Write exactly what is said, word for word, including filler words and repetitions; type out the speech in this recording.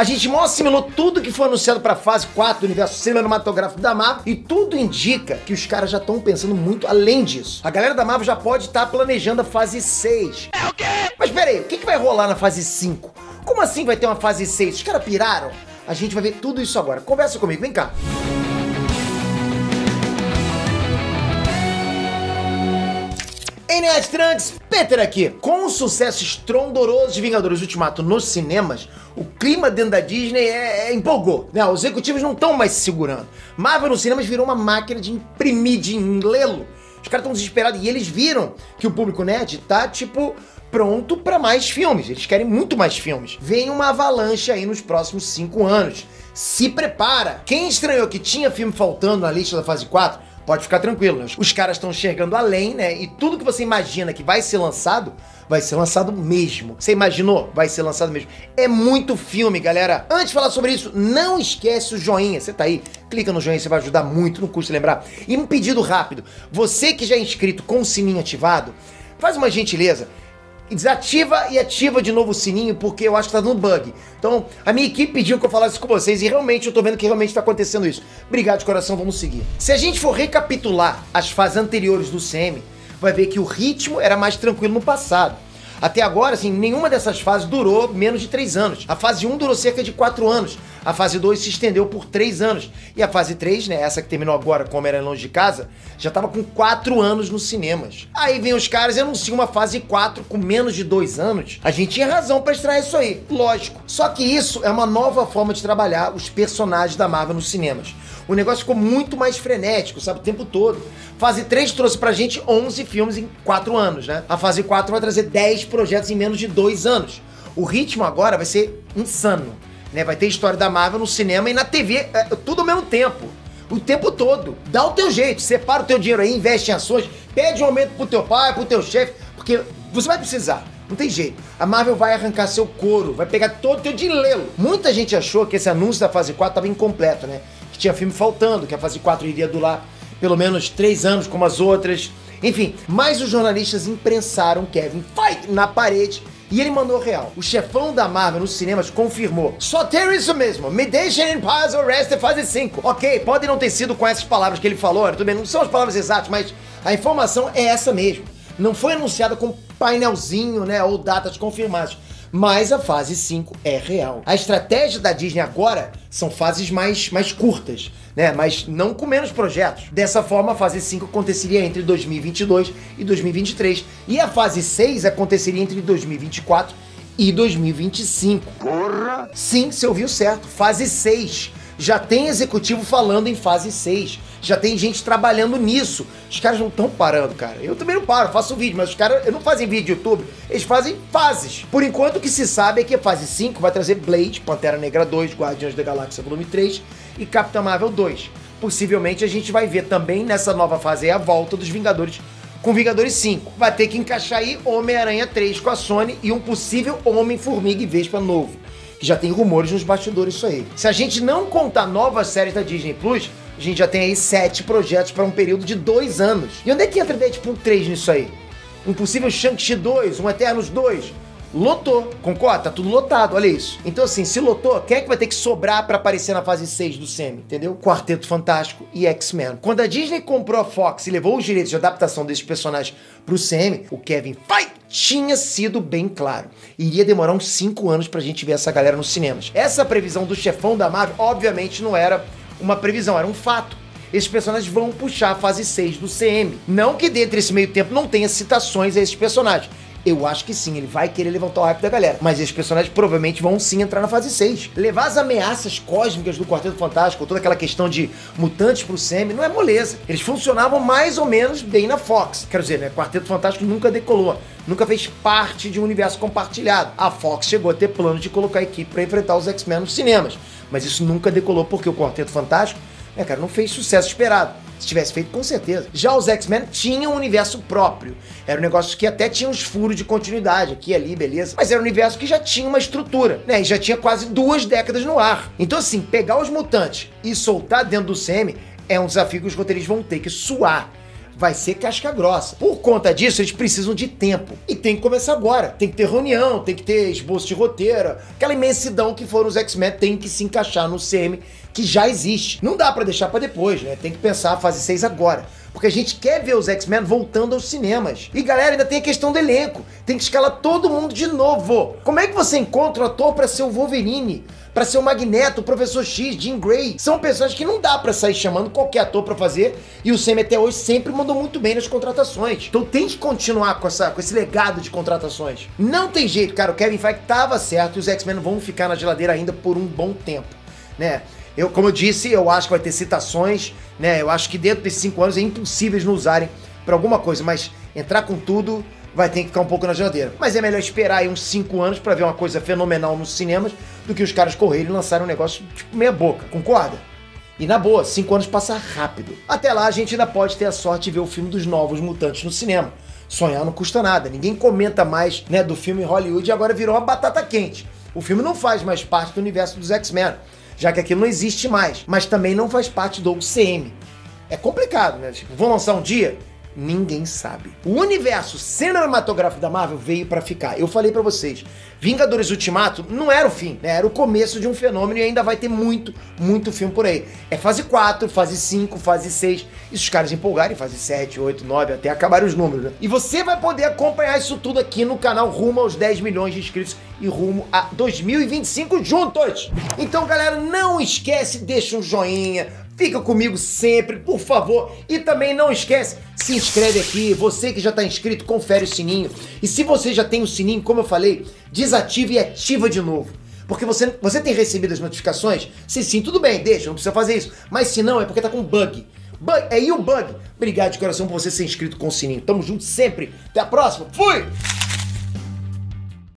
A gente mal assimilou tudo que foi anunciado para a fase quatro do universo cinematográfico da Marvel e tudo indica que os caras já estão pensando muito além disso. A galera da Marvel já pode estar tá planejando a fase seis. É o quê? Mas peraí, o que, que vai rolar na fase cinco? Como assim vai ter uma fase seis? Os caras piraram? A gente vai ver tudo isso agora. Conversa comigo, vem cá. Ei, Nerdtranks, Peter aqui. Com o sucesso estrondoroso de Vingadores Ultimato nos cinemas, o clima dentro da Disney é, é empolgou, né? Os executivos não estão mais se segurando. Marvel nos cinemas virou uma máquina de imprimir, de enlelo. Os caras estão desesperados e eles viram que o público nerd tá, tipo, pronto pra mais filmes. Eles querem muito mais filmes. Vem uma avalanche aí nos próximos cinco anos. Se prepara! Quem estranhou que tinha filme faltando na lista da fase quatro... pode ficar tranquilo, né? Os caras estão enxergando além, né? E tudo que você imagina que vai ser lançado, vai ser lançado mesmo. Você imaginou? Vai ser lançado mesmo. É muito filme, galera. Antes de falar sobre isso, não esquece o joinha. Você tá aí, clica no joinha, você vai ajudar muito, não custa lembrar. E um pedido rápido. Você que já é inscrito com o sininho ativado, faz uma gentileza. Desativa e ativa de novo o sininho, porque eu acho que tá dando bug. Então, a minha equipe pediu que eu falasse com vocês e realmente eu tô vendo que realmente tá acontecendo isso. Obrigado de coração, vamos seguir. Se a gente for recapitular as fases anteriores do C M, vai ver que o ritmo era mais tranquilo no passado. Até agora, assim, nenhuma dessas fases durou menos de três anos. A fase um durou cerca de quatro anos. A fase dois se estendeu por três anos. E a fase três, né, essa que terminou agora, como era longe de casa, já tava com quatro anos nos cinemas. Aí vem os caras e anunciam uma fase quatro com menos de dois anos. A gente tinha razão pra estranhar isso aí, lógico. Só que isso é uma nova forma de trabalhar os personagens da Marvel nos cinemas. O negócio ficou muito mais frenético, sabe, o tempo todo. Fase três trouxe pra gente onze filmes em quatro anos, né? A fase quatro vai trazer dez projetos em menos de dois anos. O ritmo agora vai ser insano, né? Vai ter história da Marvel no cinema e na T V, é, tudo ao mesmo tempo, o tempo todo. Dá o teu jeito, separa o teu dinheiro aí, investe em ações, pede um aumento pro teu pai, pro teu chefe, porque você vai precisar, não tem jeito. A Marvel vai arrancar seu couro, vai pegar todo o teu dinheiro. Muita gente achou que esse anúncio da fase quatro estava incompleto, né? Que tinha filme faltando, que a fase quatro iria durar pelo menos três anos como as outras. Enfim, mas os jornalistas imprensaram Kevin Feige na parede e ele mandou real. O chefão da Marvel nos cinemas confirmou. Só ter isso mesmo. Me deixem em paz, o resto é fase cinco. Ok, pode não ter sido com essas palavras que ele falou, tudo bem, não são as palavras exatas, mas a informação é essa mesmo. Não foi anunciada com painelzinho, né, ou datas confirmadas, mas a fase cinco é real. A estratégia da Disney agora são fases mais, mais curtas, né? Mas não com menos projetos. Dessa forma, a fase cinco aconteceria entre dois mil e vinte e dois e dois mil e vinte e três. E a fase seis aconteceria entre dois mil e vinte e quatro e dois mil e vinte e cinco. Porra! Sim, você ouviu certo. Fase seis. Já tem executivo falando em fase seis. Já tem gente trabalhando nisso. Os caras não estão parando, cara. Eu também não paro, faço vídeo, mas os caras não fazem vídeo no YouTube. Eles fazem fases. Por enquanto, o que se sabe é que a fase cinco vai trazer Blade, Pantera Negra dois, Guardiões da Galáxia Volume três e Capitã Marvel dois. Possivelmente, a gente vai ver também nessa nova fase aí a volta dos Vingadores com Vingadores cinco. Vai ter que encaixar aí Homem-Aranha três com a Sony e um possível Homem-Formiga e Vespa novo. Que já tem rumores nos bastidores isso aí. Se a gente não contar novas séries da Disney Plus, a gente já tem aí sete projetos para um período de dois anos. E onde é que entra Deadpool três nisso aí? Um possível Shang-Chi dois, um Eternos dois. Lotou, concorda? Tá tudo lotado, olha isso. Então assim, se lotou, quem é que vai ter que sobrar para aparecer na fase seis do C M, entendeu? Quarteto Fantástico e X-Men. Quando a Disney comprou a Fox e levou os direitos de adaptação desses personagens pro C M, o Kevin Feige tinha sido bem claro. Iria demorar uns cinco anos pra gente ver essa galera nos cinemas. Essa previsão do chefão da Marvel, obviamente, não era uma previsão, era um fato. Esses personagens vão puxar a fase seis do C M. Não que dentro desse meio tempo não tenha citações a esses personagens. Eu acho que sim, ele vai querer levantar o hype da galera. Mas esses personagens provavelmente vão sim entrar na fase seis. Levar as ameaças cósmicas do Quarteto Fantástico, toda aquela questão de mutantes pro C M, não é moleza. Eles funcionavam mais ou menos bem na Fox. Quero dizer, né? Quarteto Fantástico nunca decolou. Nunca fez parte de um universo compartilhado. A Fox chegou a ter plano de colocar a equipe pra enfrentar os X-Men nos cinemas. Mas isso nunca decolou porque o Quarteto Fantástico, né, cara, não fez sucesso esperado. Se tivesse feito, com certeza. Já os X-Men tinham um universo próprio. Era um negócio que até tinha uns furos de continuidade aqui e ali, beleza. Mas era um universo que já tinha uma estrutura, né? E já tinha quase duas décadas no ar. Então assim, pegar os mutantes e soltar dentro do C M é um desafio que os roteiristas vão ter que suar. vai ser casca grossa. Por conta disso, eles precisam de tempo. E tem que começar agora. Tem que ter reunião, tem que ter esboço de roteiro. Aquela imensidão que foram os X-Men tem que se encaixar no C M que já existe. Não dá pra deixar pra depois, né? Tem que pensar a fase seis agora. Porque a gente quer ver os X-Men voltando aos cinemas. E galera, ainda tem a questão do elenco. Tem que escalar todo mundo de novo. Como é que você encontra um ator pra ser o Wolverine? Pra ser o Magneto, o Professor X, Jean Grey? São pessoas que não dá pra sair chamando qualquer ator pra fazer. E o C M até hoje sempre mandou muito bem nas contratações. Então tem que continuar com, essa, com esse legado de contratações. Não tem jeito, cara. O Kevin Feige tava certo e os X-Men vão ficar na geladeira ainda por um bom tempo, né? Eu, como eu disse, eu acho que vai ter citações, né? Eu acho que dentro desses cinco anos é impossível eles não usarem pra alguma coisa, mas entrar com tudo vai ter que ficar um pouco na geladeira. Mas é melhor esperar aí uns cinco anos pra ver uma coisa fenomenal nos cinemas do que os caras correrem e lançarem um negócio tipo meia boca, concorda? E na boa, cinco anos passa rápido. Até lá a gente ainda pode ter a sorte de ver o filme dos Novos Mutantes no cinema. Sonhar não custa nada, ninguém comenta mais, né, do filme em Hollywood e agora virou uma batata quente. O filme não faz mais parte do universo dos X-Men, já que aquilo não existe mais, mas também não faz parte do U C M. É complicado, né? Tipo, vão lançar um dia? Ninguém sabe. O universo cinematográfico da Marvel veio pra ficar. Eu falei pra vocês, Vingadores Ultimato não era o fim, né? Era o começo de um fenômeno e ainda vai ter muito, muito filme por aí. É fase quatro, fase cinco, fase seis. E se os caras empolgarem, fase sete, oito, nove, até acabarem os números, né? E você vai poder acompanhar isso tudo aqui no canal rumo aos dez milhões de inscritos e rumo a dois mil e vinte e cinco juntos! Então, galera, não esquece, deixa um joinha, fica comigo sempre, por favor. E também não esquece, se inscreve aqui. Você que já está inscrito, confere o sininho. E se você já tem o sininho, como eu falei, desativa e ativa de novo. Porque você, você tem recebido as notificações? Se sim, tudo bem, deixa, não precisa fazer isso. Mas se não, é porque tá com bug. Bug é e o bug. Obrigado de coração por você ser inscrito com o sininho. Tamo junto sempre. Até a próxima. Fui!